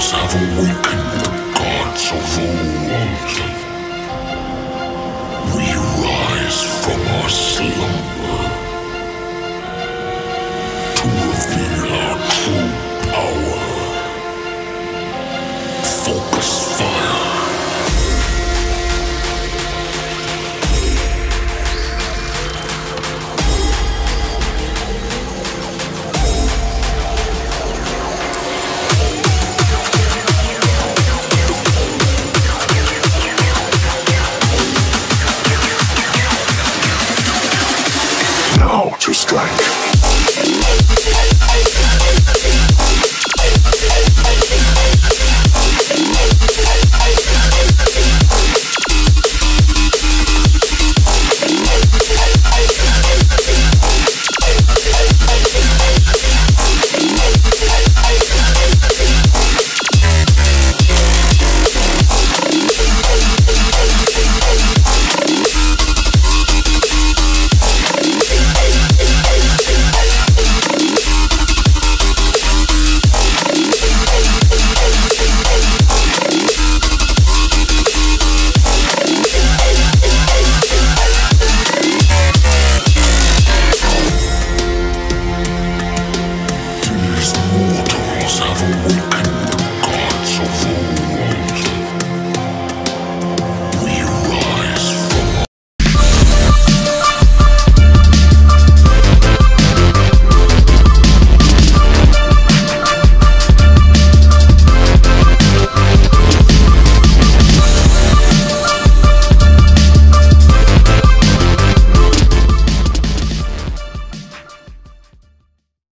souls have awakened the gods of old. We rise from our slumber to reveal our true power. Focus fire. To strike.